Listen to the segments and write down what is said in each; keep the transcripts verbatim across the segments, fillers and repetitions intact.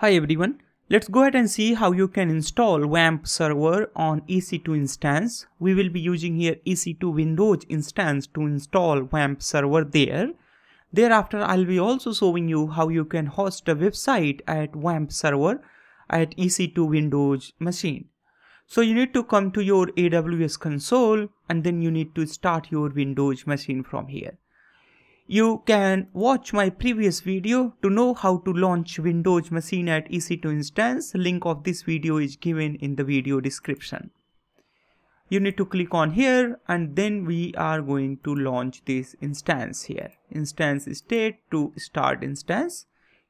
Hi everyone, let's go ahead and see how you can install WAMP server on E C two instance. We will be using here E C two Windows instance to install WAMP server there. Thereafter, I'll be also showing you how you can host a website at WAMP server at E C two Windows machine. So you need to come to your A W S console and then you need to start your Windows machine from here. You can watch my previous video to know how to launch Windows machine at E C two instance. Link of this video is given in the video description. You need to click on here and then we are going to launch this instance here. Instance state to start instance.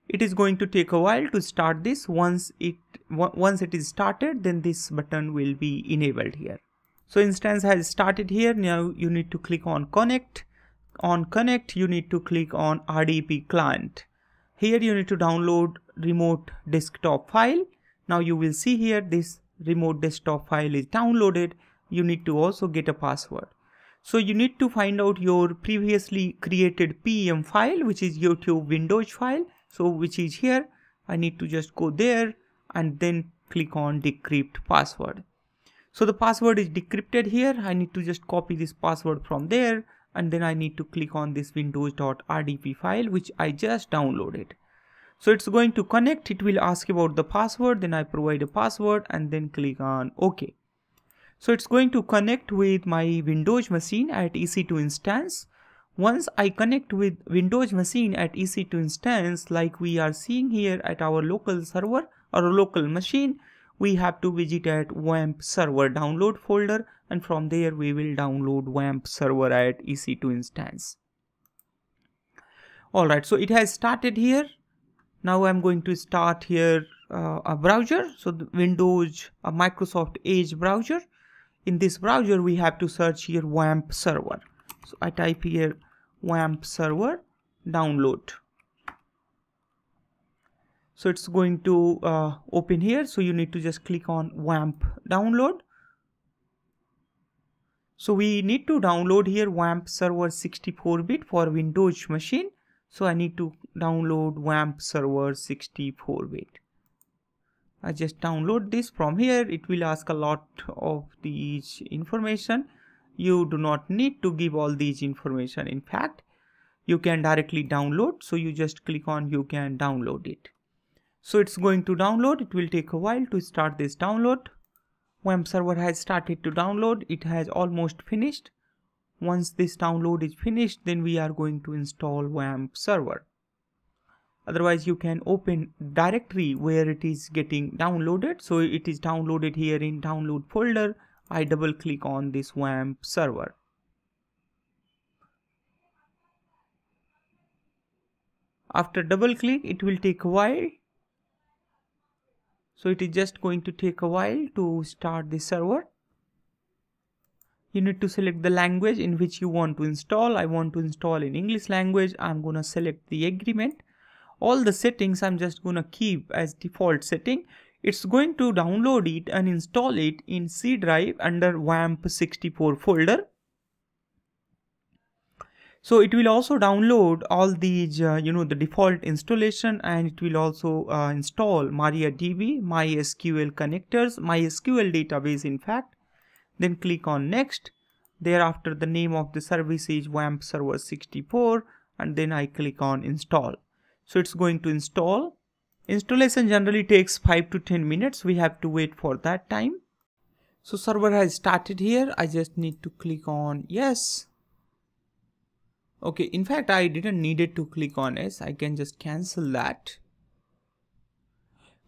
It is going to take a while to start this. Once it, once it is started, then this button will be enabled here. So instance has started here. Now you need to click on connect. On connect you need to click on R D P client. Here you need to download remote desktop file. Now you will see here this remote desktop file is downloaded. You need to also get a password. So you need to find out your previously created P E M file, which is YouTube Windows file. So which is here. I need to just go there and then click on decrypt password. So the password is decrypted here. I need to just copy this password from there. And then I need to click on this windows dot R D P file which I just downloaded. So it's going to connect, it will ask about the password, then I provide a password and then click on OK. So it's going to connect with my Windows machine at E C two instance. Once I connect with Windows machine at E C two instance, like we are seeing here at our local server or local machine, we have to visit at WAMP server download folder and from there we will download WAMP server at E C two instance. Alright, so it has started here. Now I'm going to start here uh, a browser. So the Windows, a Microsoft Edge browser. In this browser we have to search here WAMP server. So I type here WAMP server download. So it's going to uh, open here. So you need to just click on WAMP download. So we need to download here WAMP server sixty-four bit for Windows machine. So I need to download WAMP server sixty-four bit. I just download this from here. It will ask a lot of these information. You do not need to give all these information. In fact, you can directly download. So you just click on you can download it. So it's going to download. It will take a while to start this download. WAMP server has started to download. It has almost finished. Once this download is finished, then we are going to install WAMP server. Otherwise you can open directory where it is getting downloaded. So it is downloaded here in download folder. I double click on this WAMP server. After double click, it will take a while. So it is just going to take a while to start the server. You need to select the language in which you want to install. I want to install in English language. I'm gonna select the agreement. All the settings I'm just gonna keep as default setting. It's going to download it and install it in C drive under WAMP sixty-four folder. So it will also download all these, uh, you know, the default installation, and it will also uh, install MariaDB, MySQL connectors, MySQL database in fact. Then click on next. Thereafter the name of the service is WAMP server sixty-four and then I click on install. So it's going to install. Installation generally takes five to ten minutes. We have to wait for that time. So server has started here. I just need to click on yes. Okay, in fact I didn't need it to click on yes. I can just cancel that.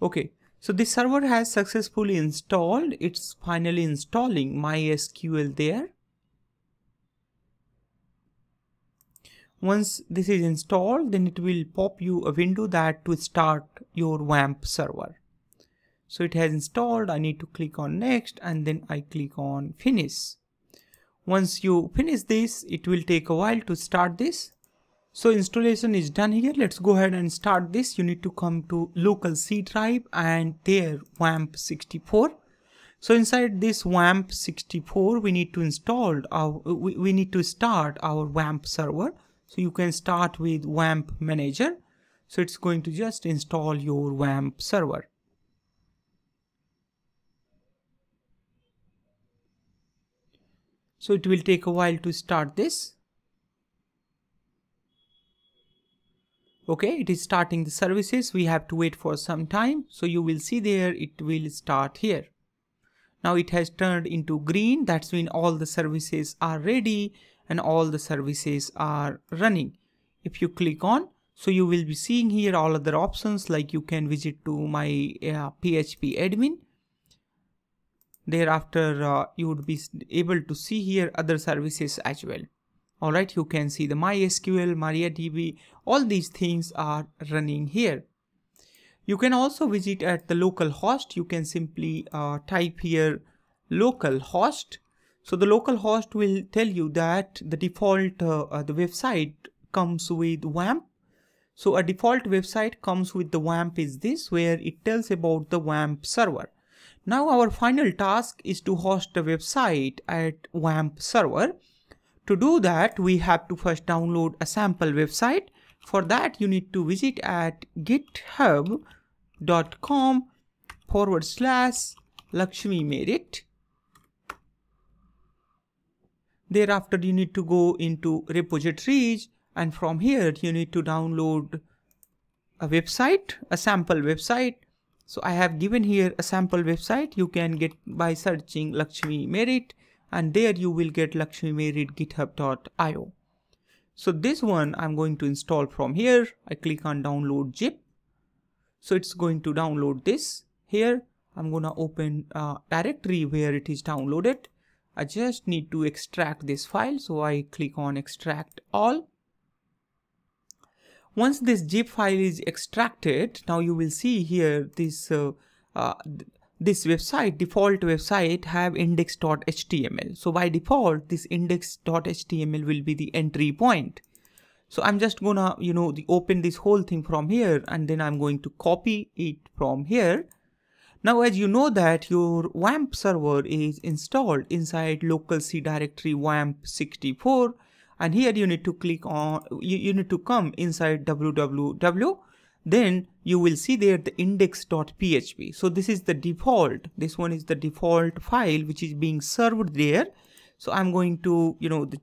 Okay, so this server has successfully installed. It's finally installing MySQL there. Once this is installed, then it will pop you a window that to start your WAMP server. So it has installed. I need to click on next and then I click on finish. Once you finish this, it will take a while to start this. So installation is done here. Let's go ahead and start this. You need to come to local C drive and there WAMP sixty-four. So inside this WAMP sixty-four, we need to install our, we, we need to start our WAMP server. So you can start with WAMP manager. So it's going to just install your WAMP server. So it will take a while to start this. Okay, it is starting the services. We have to wait for some time. So you will see there it will start here. Now it has turned into green. That's when all the services are ready and all the services are running. If you click on, so you will be seeing here all other options, like you can visit to my uh, P H P admin. Thereafter uh, you would be able to see here other services as well. Alright, you can see the MySQL, MariaDB, all these things are running here. You can also visit at the local host. You can simply uh, type here local host. So the local host will tell you that the default uh, uh, the website comes with WAMP. So a default website comes with the WAMP is this, where it tells about the WAMP server. Now our final task is to host a website at WAMP server. To do that, we have to first download a sample website. For that, you need to visit at github.com forward slash Laxmi Merit. Thereafter, you need to go into repositories, and from here you need to download a website, a sample website. So I have given here a sample website. You can get by searching Laxmi Merit, and there you will get Laxmi Merit github dot i o. So this one I'm going to install from here. I click on download zip. So it's going to download this here. I'm going to open a directory where it is downloaded. I just need to extract this file. So I click on extract all. Once this zip file is extracted, now you will see here this uh, uh, this website, default website, have index dot h t m l. So by default, this index dot h t m l will be the entry point. So I'm just gonna, you know, the open this whole thing from here, and then I'm going to copy it from here. Now, as you know that your WAMP server is installed inside local C directory WAMP sixty-four, and here you need to click on, you, you need to come inside www. Then you will see there the index dot p h p. So this is the default, this one is the default file which is being served there. So I'm going to, you know, the,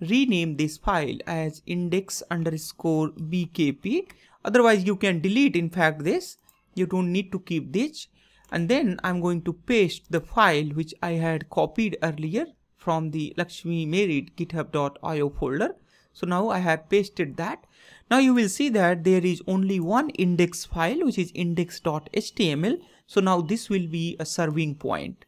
rename this file as index underscore bkp. Otherwise you can delete, in fact, this. You don't need to keep this. And then I'm going to paste the file which I had copied earlier from the Laxmi Merit github dot i o folder. So now I have pasted that. Now you will see that there is only one index file, which is index dot h t m l. So now this will be a serving point.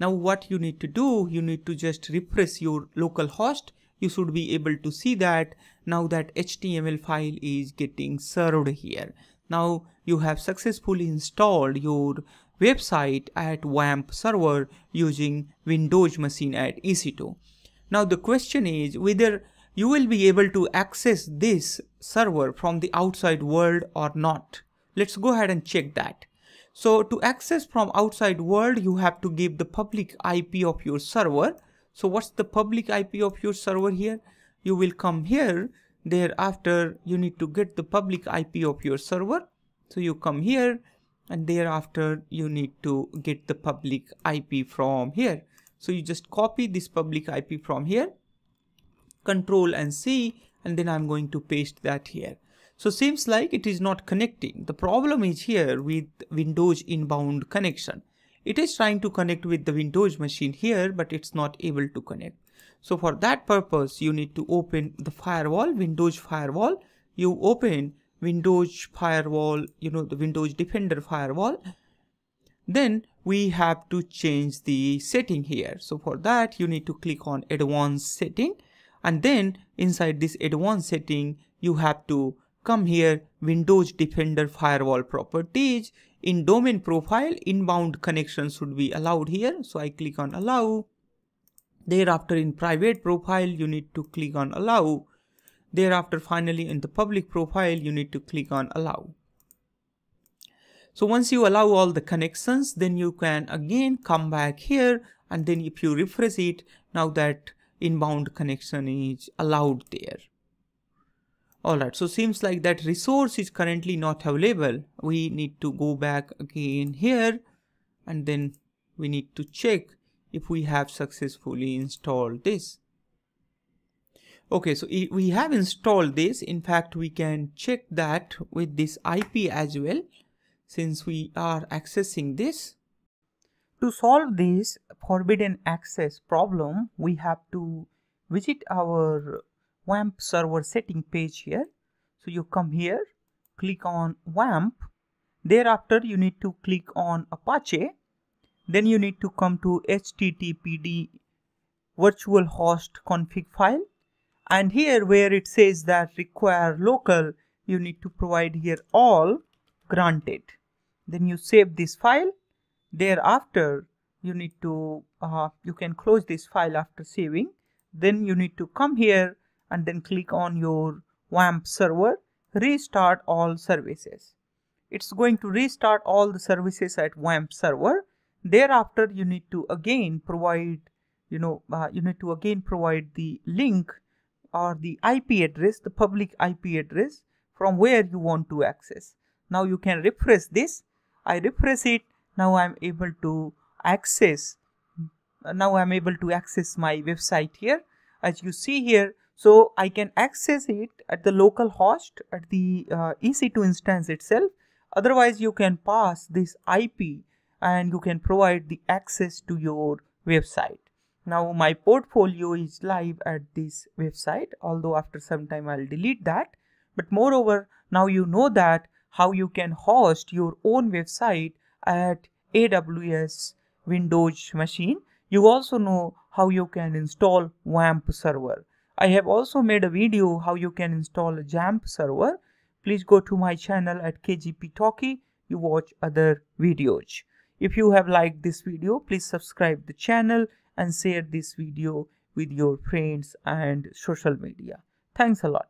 Now what you need to do, you need to just refresh your local host. You should be able to see that now that H T M L file is getting served here. Now you have successfully installed your website at WAMP server using Windows machine at E C two. Now the question is whether you will be able to access this server from the outside world or not. Let's go ahead and check that. So to access from outside world, you have to give the public I P of your server. So what's the public I P of your server here? You will come here. Thereafter, you need to get the public I P of your server. So you come here, and thereafter you need to get the public I P from here. So you just copy this public I P from here. Control and C, and then I'm going to paste that here. So seems like it is not connecting. The problem is here with Windows inbound connection. It is trying to connect with the Windows machine here, but it's not able to connect. So for that purpose, you need to open the firewall, Windows firewall. You open Windows firewall, you know, the Windows Defender firewall. Then we have to change the setting here. So for that, you need to click on advanced setting. And then inside this advanced setting, you have to come here, Windows Defender firewall properties. In domain profile, inbound connection should be allowed here. So I click on allow. Thereafter in private profile, you need to click on allow. Thereafter finally in the public profile, you need to click on allow. So once you allow all the connections, then you can again come back here. And then if you refresh it, now that inbound connection is allowed there. Alright, so seems like that resource is currently not available. We need to go back again here and then we need to check if we have successfully installed this. Okay, so we have installed this. In fact, we can check that with this I P as well, since we are accessing this. To solve this forbidden access problem, we have to visit our WAMP server setting page here. So you come here, click on WAMP. Thereafter you need to click on Apache. Then you need to come to H T T P D virtual host config file. And here where it says that require local, you need to provide here all granted. Then you save this file. Thereafter you need to, uh, you can close this file after saving. Then you need to come here and then click on your WAMP server, restart all services. It's going to restart all the services at WAMP server. Thereafter, you need to again provide, you know, uh, you need to again provide the link or the I P address, the public I P address from where you want to access. Now you can refresh this. I refresh it. Now I'm able to access. Now I'm able to access my website here, as you see here. So I can access it at the local host at the uh, E C two instance itself. Otherwise, you can pass this I P and you can provide the access to your website. Now my portfolio is live at this website, although after some time I'll delete that. But moreover, now you know that how you can host your own website at A W S Windows machine. You also know how you can install WAMP server. I have also made a video how you can install a JAMP server. Please go to my channel at K G P Talkie. You watch other videos. If you have liked this video, please subscribe the channel and share this video with your friends and social media. Thanks a lot.